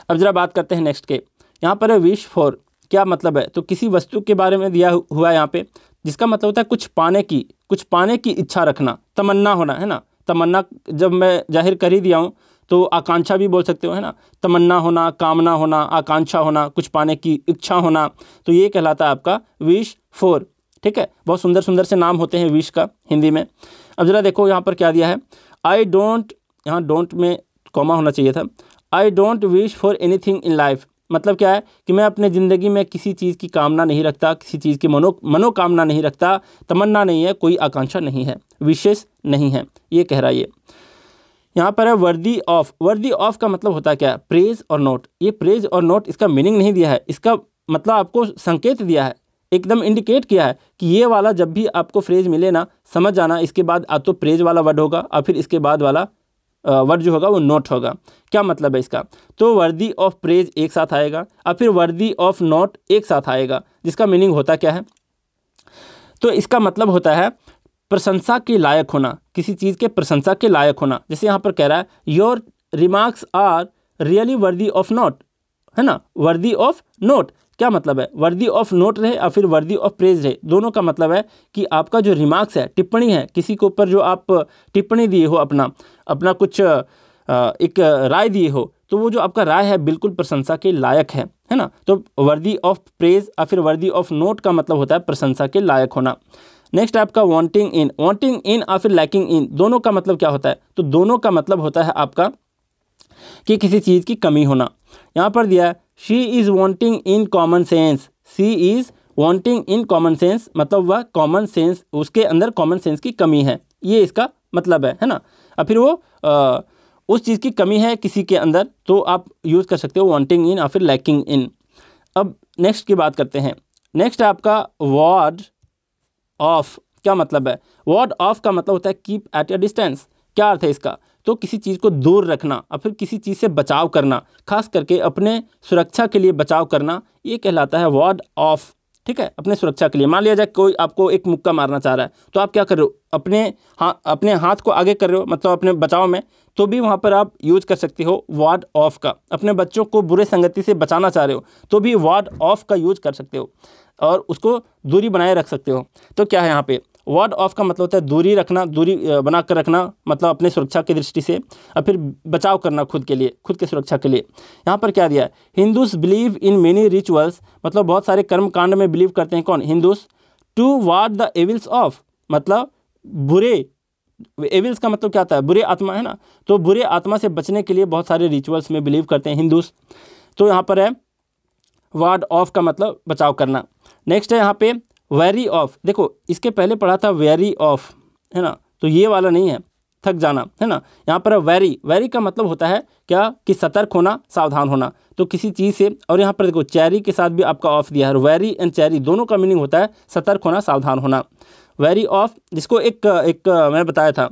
अब जरा बात करते हैं नेक्स्ट के। यहाँ पर है विश फॉर, क्या मतलब है, तो किसी वस्तु के बारे में दिया हुआ है यहाँ पे, जिसका मतलब होता है कुछ पाने की, कुछ पाने की इच्छा रखना, तमन्ना होना, है ना। तमन्ना जब मैं जाहिर कर ही दिया हूँ तो आकांक्षा भी बोल सकते हो, है ना। तमन्ना होना, कामना होना, आकांक्षा होना, कुछ पाने की इच्छा होना, तो ये कहलाता है आपका विश फॉर, ठीक है। बहुत सुंदर सुंदर से नाम होते हैं विश का हिंदी में। अब जरा देखो यहाँ पर क्या दिया है, आई डोंट, यहाँ डोंट में कॉमा होना चाहिए था, I don't wish for anything in life, मतलब क्या है कि मैं अपने ज़िंदगी में किसी चीज़ की कामना नहीं रखता, किसी चीज़ की मनो मनोकामना नहीं रखता, तमन्ना नहीं है, कोई आकांक्षा नहीं है, विशेष नहीं है, ये कह रहा है। ये यहाँ पर है वर्दी ऑफ, वर्दी ऑफ का मतलब होता है क्या, प्रेज और नोट। ये प्रेज और नोट इसका मीनिंग नहीं दिया है, इसका मतलब आपको संकेत दिया है, एकदम इंडिकेट किया है कि ये वाला जब भी आपको फ्रेज मिले ना, समझ जाना इसके बाद आ तो प्रेज वाला वर्ड होगा और फिर इसके बाद वाला वर्ड जो होगा वो नोट होगा। क्या मतलब है इसका, तो वर्दी ऑफ प्रेज एक साथ आएगा और फिर वर्दी ऑफ नोट एक साथ आएगा, जिसका मीनिंग होता क्या है, तो इसका मतलब होता है प्रशंसा के लायक होना, किसी चीज़ के प्रशंसा के लायक होना। जैसे यहाँ पर कह रहा है your remarks are really worthy of note, है ना, वर्दी ऑफ नोट। क्या मतलब है, वर्दी ऑफ नोट रहे या फिर वर्दी ऑफ प्रेज रहे, दोनों का मतलब है कि आपका जो रिमार्क्स है, टिप्पणी है, किसी के ऊपर जो आप टिप्पणी दिए हो, अपना अपना कुछ एक राय दिए हो, तो वो जो आपका राय है बिल्कुल प्रशंसा के लायक है, है ना। तो वर्दी ऑफ प्रेज या फिर वर्दी ऑफ नोट का मतलब होता है प्रशंसा के लायक होना। नेक्स्ट आपका वांटिंग इन, वांटिंग इन या फिर लैकिंग इन, दोनों का मतलब क्या होता है, तो दोनों का मतलब होता है आपका कि किसी चीज़ की कमी होना। यहाँ पर दिया है she is wanting in common sense, she is wanting in common sense, मतलब वह कॉमन सेंस, उसके अंदर कॉमन सेंस की कमी है, ये इसका मतलब है, है ना। और फिर वो आ, उस चीज़ की कमी है किसी के अंदर, तो आप यूज़ कर सकते हो वांटिंग इन या फिर लैकिंग इन। अब नेक्स्ट की बात करते हैं। नेक्स्ट आपका वार्ड ऑफ, क्या मतलब है, वार्ड ऑफ का मतलब होता है कीप एट अ डिस्टेंस। क्या अर्थ है इसका, तो किसी चीज़ को दूर रखना और फिर किसी चीज़ से बचाव करना, खास करके अपने सुरक्षा के लिए बचाव करना, ये कहलाता है वार्ड ऑफ, ठीक है। अपने सुरक्षा के लिए मान लिया जाए कोई आपको एक मुक्का मारना चाह रहा है, तो आप क्या कर रहे हो, अपने हाँ अपने हाथ को आगे कर रहे हो, मतलब अपने बचाव में, तो भी वहाँ पर आप यूज कर सकते हो वार्ड ऑफ का। अपने बच्चों को बुरे संगति से बचाना चाह रहे हो तो भी वार्ड ऑफ का यूज कर सकते हो और उसको दूरी बनाए रख सकते हो। तो क्या है यहाँ पे, वार्ड ऑफ का मतलब होता है दूरी रखना, दूरी बना कर रखना, मतलब अपने सुरक्षा की दृष्टि से, और फिर बचाव करना खुद के लिए, खुद के सुरक्षा के लिए। यहाँ पर क्या दिया है, Hindus believe in many rituals, मतलब बहुत सारे कर्मकांड में बिलीव करते हैं कौन, Hindus. To ward the evils off, मतलब बुरे, एविल्स का मतलब क्या आता है, बुरे आत्मा, है ना, तो बुरे आत्मा से बचने के लिए बहुत सारे रिचुअल्स में बिलीव करते हैं हिंदूस। तो यहाँ पर है वार्ड ऑफ का मतलब बचाव करना। नेक्स्ट है यहाँ पे वेरी ऑफ, देखो इसके पहले पढ़ा था वेरी ऑफ, है ना, तो ये वाला नहीं है, थक जाना, है ना। यहाँ पर वेरी, वेरी का मतलब होता है क्या कि सतर्क होना, सावधान होना, तो किसी चीज़ से। और यहाँ पर देखो चेरी के साथ भी आपका ऑफ दिया है, वेरी एंड चेरी दोनों का मीनिंग होता है सतर्क होना, सावधान होना। वेरी ऑफ, जिसको एक एक मैंने बताया था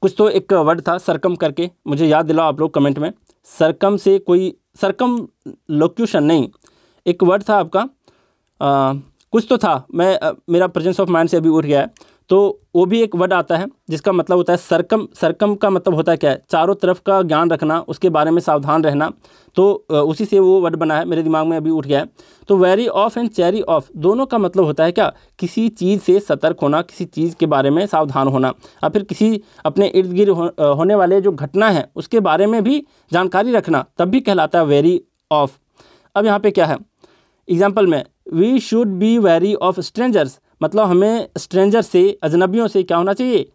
कुछ, तो एक वर्ड था सरकम करके, मुझे याद दिलाओ आप लोग कमेंट में। सरकम से कोई सरकम लोक्यूशन नहीं, एक वर्ड था आपका आ, कुछ तो था, मैं आ, मेरा प्रेजेंस ऑफ माइंड से अभी उठ गया है। तो वो भी एक वर्ड आता है जिसका मतलब होता है सरकम। सरकम का मतलब होता है क्या है, चारों तरफ का ज्ञान रखना, उसके बारे में सावधान रहना, तो उसी से वो वर्ड बना है, मेरे दिमाग में अभी उठ गया है। तो wary of and chary of दोनों का मतलब होता है क्या, किसी चीज़ से सतर्क होना, किसी चीज़ के बारे में सावधान होना, या फिर किसी अपने इर्द गिर्द हो, होने वाले जो घटना है उसके बारे में भी जानकारी रखना, तब भी कहलाता है वेरी ऑफ। अब यहाँ पर क्या है एग्जाम्पल में, we should be wary of strangers, मतलब हमें स्ट्रेंजर से, अजनबियों से क्या होना चाहिए,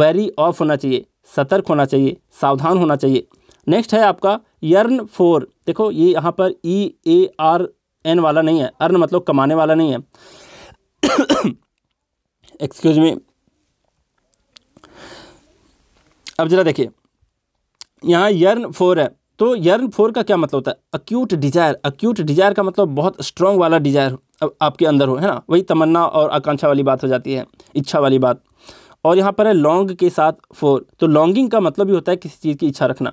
वेरी ऑफ होना चाहिए, सतर्क होना चाहिए, सावधान होना चाहिए। नेक्स्ट है आपका यर्न फोर, देखो ये यहाँ पर ई ए आर एन वाला नहीं है, अर्न मतलब कमाने वाला नहीं है, एक्सक्यूज मी। अब जरा देखिए यहाँ यर्न फोर है, तो यर्न फोर का क्या मतलब होता है, अक्यूट डिजायर। अक्यूट डिजायर का मतलब बहुत स्ट्रॉन्ग वाला डिजायर अब आपके अंदर हो, है ना, वही तमन्ना और आकांक्षा वाली बात हो जाती है, इच्छा वाली बात। और यहाँ पर है लॉन्ग के साथ फोर, तो लॉन्गिंग का मतलब ही होता है किसी चीज़ की इच्छा रखना।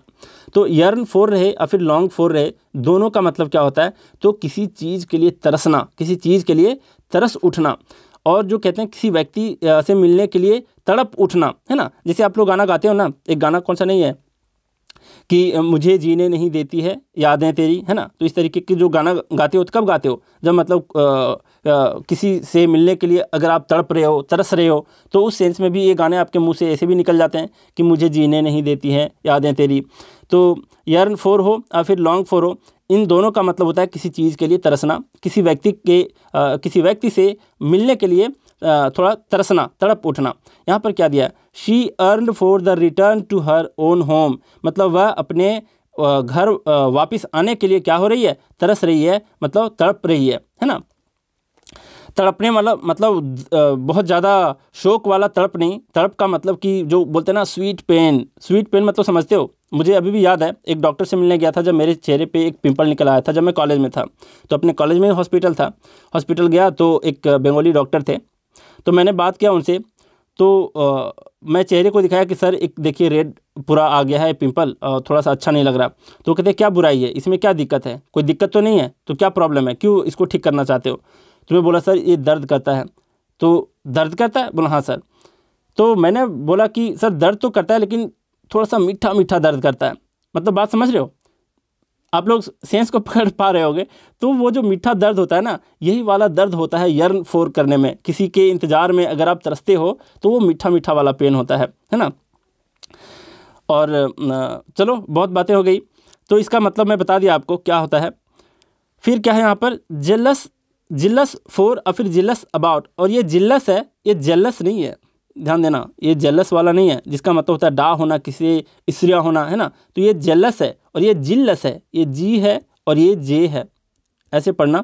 तो यर्न फोर रहे या फिर लॉन्ग फोर रहे, दोनों का मतलब क्या होता है, तो किसी चीज़ के लिए तरसना, किसी चीज़ के लिए तरस उठना। और जो कहते हैं किसी व्यक्ति से मिलने के लिए तड़प उठना, है ना, जैसे आप लोग गाना गाते हो ना, एक गाना कौन सा नहीं है कि मुझे जीने नहीं देती है यादें तेरी, है ना, तो इस तरीके के जो गाना गाते हो तो कब गाते हो, जब मतलब आ, आ, किसी से मिलने के लिए अगर आप तड़प रहे हो, तरस रहे हो, तो उस सेंस में भी ये गाने आपके मुंह से ऐसे भी निकल जाते हैं कि मुझे जीने नहीं देती है यादें तेरी। तो यर्न फोर हो या फिर लॉन्ग फोर हो, इन दोनों का मतलब होता है किसी चीज़ के लिए तरसना, किसी व्यक्ति के आ, किसी व्यक्ति से मिलने के लिए आ, थोड़ा तरसना, तड़प उठना। यहाँ पर क्या दिया है, she yearned for the return to her own home, मतलब वह अपने घर वापस आने के लिए क्या हो रही है, तरस रही है, मतलब तड़प रही है, है ना। तड़पने वाला मतलब बहुत ज़्यादा शोक वाला तड़प नहीं, तड़प का मतलब कि जो बोलते हैं ना स्वीट पेन, स्वीट पेन मतलब समझते हो। मुझे अभी भी याद है, एक डॉक्टर से मिलने गया था जब मेरे चेहरे पे एक पिंपल निकल आया था, जब मैं कॉलेज में था, तो अपने कॉलेज में हॉस्पिटल था, हॉस्पिटल गया तो एक बंगाली डॉक्टर थे, तो मैंने बात किया उनसे, तो आ, मैं चेहरे को दिखाया कि सर एक देखिए रेड पूरा आ गया है पिंपल, थोड़ा सा अच्छा नहीं लग रहा। तो कहते क्या बुराई है इसमें, क्या दिक्कत है, कोई दिक्कत तो नहीं है, तो क्या प्रॉब्लम है, क्यों इसको ठीक करना चाहते हो। तो मैं बोला सर ये दर्द करता है। तो दर्द करता है, बोला हाँ सर। तो मैंने बोला कि सर दर्द तो करता है लेकिन थोड़ा सा मीठा मीठा दर्द करता है, मतलब बात समझ रहे हो आप लोग, सेंस को पकड़ पा रहे होंगे। तो वो जो मीठा दर्द होता है ना, यही वाला दर्द होता है यर्न फोर करने में, किसी के इंतज़ार में अगर आप तरसते हो तो वो मीठा मीठा वाला पेन होता है, है ना। और चलो बहुत बातें हो गई, तो इसका मतलब मैं बता दिया आपको क्या होता है। फिर क्या है यहाँ पर जेलस, जिलस फोर और फिर जिलस अबाउट, और ये जिलस है, ये जेलस नहीं है, ध्यान देना, ये जेलस वाला नहीं है जिसका मतलब होता है डा होना, किसी इसरिया होना, है ना। तो ये जेलस है और ये जिल्लस है, ये जी है और ये जे है, ऐसे पढ़ना।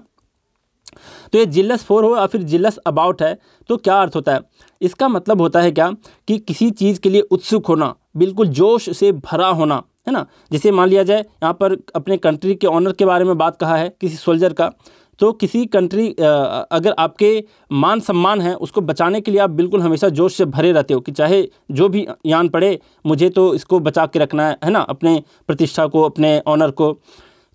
तो ये जिल्लस फोर हो या फिर जिल्लस अबाउट है, तो क्या अर्थ होता है, इसका मतलब होता है क्या कि किसी चीज़ के लिए उत्सुक होना, बिल्कुल जोश से भरा होना, है ना। जैसे मान लिया जाए यहाँ पर अपने कंट्री के ऑनर के बारे में बात कहा है किसी सोल्जर का, तो किसी कंट्री अगर आपके मान सम्मान है उसको बचाने के लिए आप बिल्कुल हमेशा जोश से भरे रहते हो कि चाहे जो भी यान पड़े मुझे तो इसको बचा के रखना है, है ना, अपने प्रतिष्ठा को, अपने ऑनर को।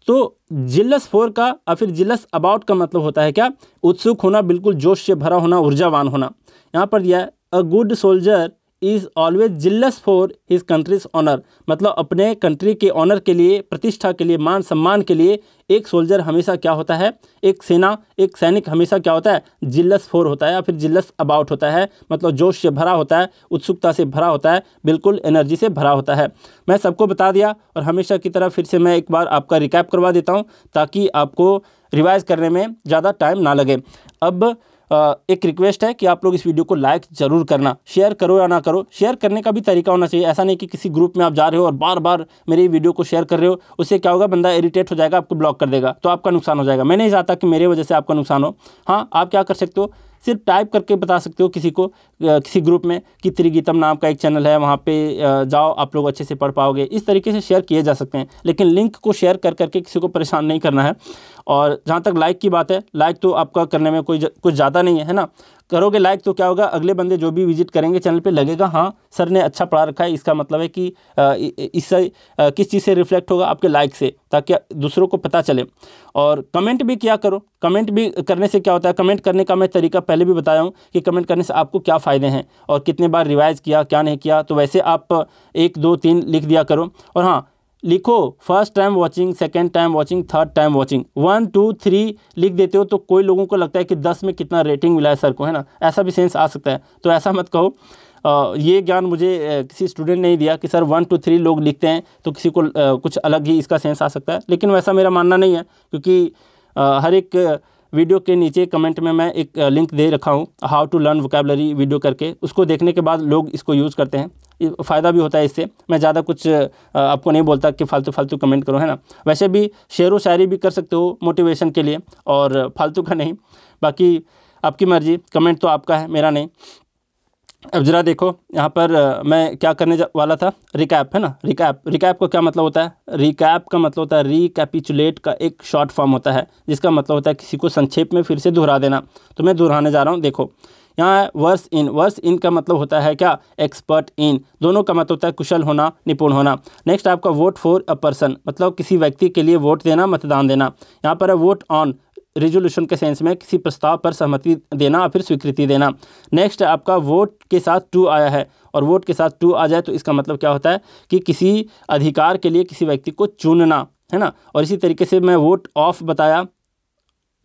तो जिलस फोर का या फिर जिलस अबाउट का मतलब होता है क्या, उत्सुक होना, बिल्कुल जोश से भरा होना, ऊर्जावान होना। यहाँ पर दिया है a good soldier is always jealous for his country's honour, मतलब अपने कंट्री के ऑनर के लिए, प्रतिष्ठा के लिए, मान सम्मान के लिए एक सोल्जर हमेशा क्या होता है, एक सेना, एक सैनिक हमेशा क्या होता है, जिलस फॉर होता है या फिर जिलस अबाउट होता है, मतलब जोश से भरा होता है, उत्सुकता से भरा होता है, बिल्कुल एनर्जी से भरा होता है। मैं सबको बता दिया, और हमेशा की तरह फिर से मैं एक बार आपका रिकैप करवा देता हूँ ताकि आपको रिवाइज़ करने में ज़्यादा टाइम ना लगे। अब एक रिक्वेस्ट है कि आप लोग इस वीडियो को लाइक ज़रूर करना, शेयर करो या ना करो, शेयर करने का भी तरीका होना चाहिए। ऐसा नहीं कि किसी ग्रुप में आप जा रहे हो और बार बार मेरी वीडियो को शेयर कर रहे हो, उससे क्या होगा, बंदा इरिटेट हो जाएगा, आपको ब्लॉक कर देगा, तो आपका नुकसान हो जाएगा। मैं नहीं चाहता कि मेरे वजह से आपका नुकसान हो। हाँ, आप क्या कर सकते हो, सिर्फ टाइप करके बता सकते हो किसी को, किसी ग्रुप में कि त्रिगीतम नाम का एक चैनल है, वहाँ पे जाओ, आप लोग अच्छे से पढ़ पाओगे। इस तरीके से शेयर किए जा सकते हैं, लेकिन लिंक को शेयर कर करके किसी को परेशान नहीं करना है। और जहाँ तक लाइक की बात है, लाइक तो आपका करने में कोई कुछ ज़्यादा नहीं है, है ना। करोगे लाइक तो क्या होगा, अगले बंदे जो भी विजिट करेंगे चैनल पे लगेगा हाँ सर ने अच्छा पढ़ा रखा है, इसका मतलब है कि इससे किस चीज़ से रिफ्लेक्ट होगा, आपके लाइक से, ताकि दूसरों को पता चले। और कमेंट भी किया करो, कमेंट भी करने से क्या होता है, कमेंट करने का मैं तरीका पहले भी बताया हूँ कि कमेंट करने से आपको क्या फ़ायदे हैं और कितने बार रिवाइज़ किया, क्या नहीं किया। तो वैसे आप एक दो तीन लिख दिया करो। और हाँ, लिखो first time watching, second time watching, third time watching, one two three लिख देते हो तो कोई लोगों को लगता है कि दस में कितना रेटिंग मिला है सर को, है ना, ऐसा भी सेंस आ सकता है। तो ऐसा मत कहो। आ, ये ज्ञान मुझे किसी स्टूडेंट ने दिया कि सर वन टू थ्री लोग लिखते हैं तो किसी को आ, कुछ अलग ही इसका सेंस आ सकता है, लेकिन वैसा मेरा मानना नहीं है, क्योंकि आ, हर एक वीडियो के नीचे कमेंट में मैं एक लिंक दे रखा हूँ, how to learn vocabulary video करके, उसको देखने के बाद लोग इसको यूज़ करते हैं, फ़ायदा भी होता है इससे। मैं ज़्यादा कुछ आपको नहीं बोलता कि फ़ालतू फालतू कमेंट करो, है ना। वैसे भी शेरो शायरी भी कर सकते हो मोटिवेशन के लिए, और फालतू का नहीं, बाकी आपकी मर्ज़ी। कमेंट तो आपका है, मेरा नहीं। अब ज़रा देखो यहाँ पर मैं क्या करने वाला था, रिकैप, है ना। रिकैप रिकैप का क्या मतलब होता है, रिकैप का मतलब होता है रिकैपिचुलेट का एक शॉर्ट फॉर्म होता है, जिसका मतलब होता है किसी को संक्षेप में फिर से दोहरा देना। तो मैं दोहराने जा रहा हूँ, देखो यहाँ वर्स इन, वर्स इन का मतलब होता है क्या, एक्सपर्ट इन, दोनों का मतलब होता है कुशल होना, निपुण होना। नेक्स्ट आपका वोट फॉर अ पर्सन, मतलब किसी व्यक्ति के लिए वोट देना, मतदान देना। यहाँ पर है वोट ऑन, रेजोल्यूशन के सेंस में किसी प्रस्ताव पर सहमति देना या फिर स्वीकृति देना। नेक्स्ट आपका वोट के साथ टू आया है, और वोट के साथ टू आ जाए तो इसका मतलब क्या होता है कि किसी अधिकार के लिए किसी व्यक्ति को चुनना, है ना। और इसी तरीके से मैं वोट ऑफ बताया,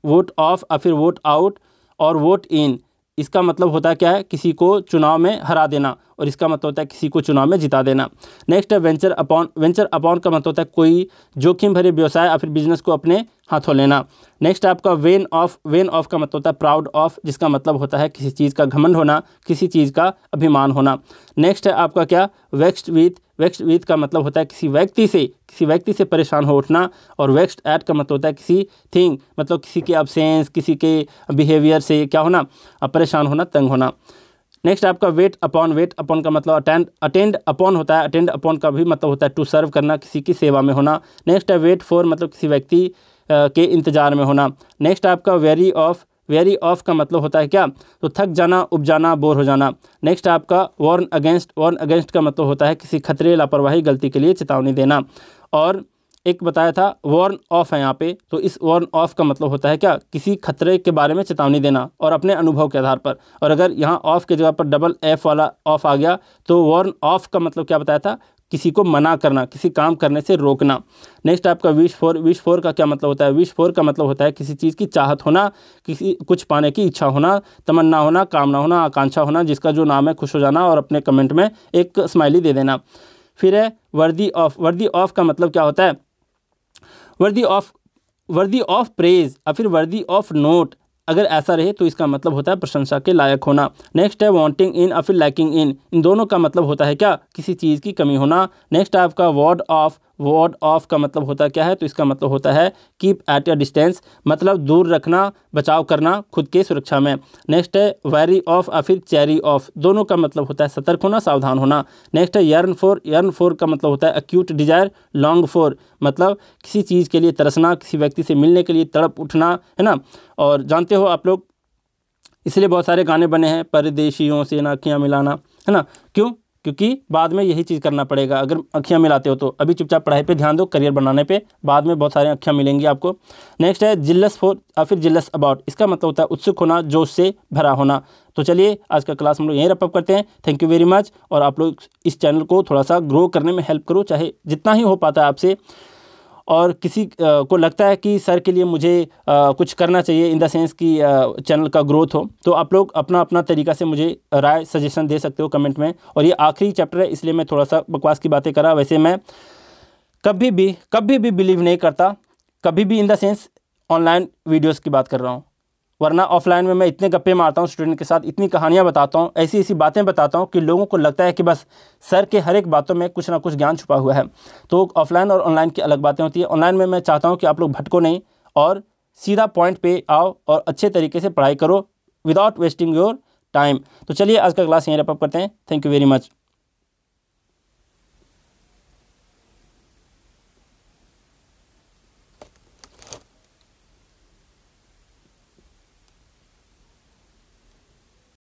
वोट ऑफ या फिर वोट आउट और वोट इन, इसका मतलब होता है क्या है, किसी को चुनाव में हरा देना, और इसका मतलब होता है किसी को चुनाव में जिता देना। नेक्स्ट है वेंचर अपॉन, वेंचर अपॉन का मतलब होता है कोई जोखिम भरे व्यवसाय या फिर बिजनेस को अपने हाथों लेना। नेक्स्ट आपका वेन ऑफ, वेन ऑफ का मतलब होता है प्राउड ऑफ, जिसका मतलब होता है किसी चीज़ का घमंड होना, किसी चीज़ का अभिमान होना। नेक्स्ट है आपका क्या, वेक्स्ड विथ, वेक्स्ड विथ का मतलब होता है किसी व्यक्ति से, किसी व्यक्ति से परेशान हो उठना। और वेक्स्ड एट का मतलब होता है किसी थिंग, मतलब किसी के अब्सेंस, किसी के बिहेवियर से क्या होना, परेशान होना, तंग होना। नेक्स्ट आपका वेट अपॉन, वेट अपॉन का मतलब अटेंड, अटेंड अपॉन होता है, अटेंड अपॉन का भी मतलब होता है टू सर्व करना, किसी की सेवा में होना। नेक्स्ट है वेट फॉर, मतलब किसी व्यक्ति के इंतजार में होना। नेक्स्ट आपका वेरी ऑफ, वेरी ऑफ का मतलब होता है क्या, तो थक जाना, उब जाना, बोर हो जाना। नेक्स्ट आपका वार्न अगेंस्ट, वार्न अगेंस्ट का मतलब होता है किसी खतरे, लापरवाही, गलती के लिए चेतावनी देना। और एक बताया था वार्न ऑफ है यहाँ पे, तो इस वार्न ऑफ का मतलब होता है क्या, किसी खतरे के बारे में चेतावनी देना और अपने अनुभव के आधार पर। और अगर यहाँ ऑफ के जगह पर डबल एफ वाला ऑफ आ गया तो वार्न ऑफ का मतलब क्या बताया था, किसी को मना करना, किसी काम करने से रोकना। नेक्स्ट आपका विश फॉर, विश फॉर का क्या मतलब होता है, विश फॉर का मतलब होता है किसी चीज़ की चाहत होना, किसी कुछ पाने की इच्छा होना, तमन्ना होना, कामना होना, आकांक्षा होना, जिसका जो नाम है खुश हो जाना, और अपने कमेंट में एक स्माइली दे देना। फिर है वर्दी ऑफ, वर्दी ऑफ का मतलब क्या होता है, worthy of, worthy of praise या फिर वर्दी ऑफ नोट, अगर ऐसा रहे तो इसका मतलब होता है प्रशंसा के लायक होना। नेक्स्ट है वांटिंग इन या फिर लैकिंग इन, इन दोनों का मतलब होता है क्या, किसी चीज़ की कमी होना। नेक्स्ट आपका वार्ड ऑफ, वार्ड ऑफ का मतलब होता क्या है, तो इसका मतलब होता है कीप एट अ डिस्टेंस, मतलब दूर रखना, बचाव करना, खुद के सुरक्षा में। नेक्स्ट है वैरी ऑफ या फिर चैरी ऑफ, दोनों का मतलब होता है सतर्क होना, सावधान होना। नेक्स्ट है यर्न फॉर, यर्न फॉर का मतलब होता है एक्यूट डिजायर, लॉन्ग फॉर, मतलब किसी चीज़ के लिए तरसना, किसी व्यक्ति से मिलने के लिए तड़प उठना, है ना। और जानते हो आप लोग, इसलिए बहुत सारे गाने बने हैं, परदेशियों से नाखियाँ मिलाना, है ना, क्यों, क्योंकि बाद में यही चीज़ करना पड़ेगा अगर अखियाँ मिलाते हो तो। अभी चुपचाप पढ़ाई पे ध्यान दो, करियर बनाने पे, बाद में बहुत सारे अखियाँ मिलेंगी आपको। नेक्स्ट है जिल्लस फॉर या फिर जिल्लस अबाउट, इसका मतलब होता है उत्सुक होना, जोश से भरा होना। तो चलिए आज का क्लास हम लोग यहीं रैप अप करते हैं। Thank you very much. और आप लोग इस चैनल को थोड़ा सा ग्रो करने में हेल्प करो, चाहे जितना ही हो पाता है आपसे। और किसी को लगता है कि सर के लिए मुझे कुछ करना चाहिए, इन द सेंस कि चैनल का ग्रोथ हो, तो आप लोग अपना अपना तरीका से मुझे राय सजेशन दे सकते हो कमेंट में। और ये आखिरी चैप्टर है, इसलिए मैं थोड़ा सा बकवास की बातें करा। वैसे मैं कभी भी कभी भी बिलीव नहीं करता, कभी भी in the sense online videos की बात कर रहा हूँ, वरना ऑफलाइन में मैं इतने गप्पे मारता हूँ स्टूडेंट के साथ, इतनी कहानियाँ बताता हूँ, ऐसी ऐसी बातें बताता हूँ कि लोगों को लगता है कि बस सर के हर एक बातों में कुछ ना कुछ ज्ञान छुपा हुआ है। तो ऑफलाइन और ऑनलाइन की अलग बातें होती है। ऑनलाइन में मैं चाहता हूँ कि आप लोग भटको नहीं और सीधा पॉइंट पे आओ और अच्छे तरीके से पढ़ाई करो विदाउट वेस्टिंग योर टाइम। तो चलिए आज का क्लास यहीं रैप अप करते हैं। Thank you very much.